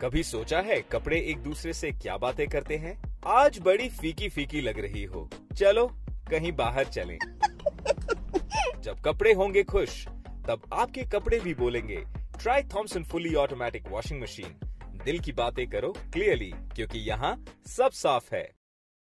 कभी सोचा है कपड़े एक दूसरे से क्या बातें करते हैं? आज बड़ी फीकी फीकी लग रही हो, चलो कहीं बाहर चलें। जब कपड़े होंगे खुश, तब आपके कपड़े भी बोलेंगे। Try Thomson fully automatic washing machine. दिल की बातें करो क्लियरली, क्योंकि यहाँ सब साफ है।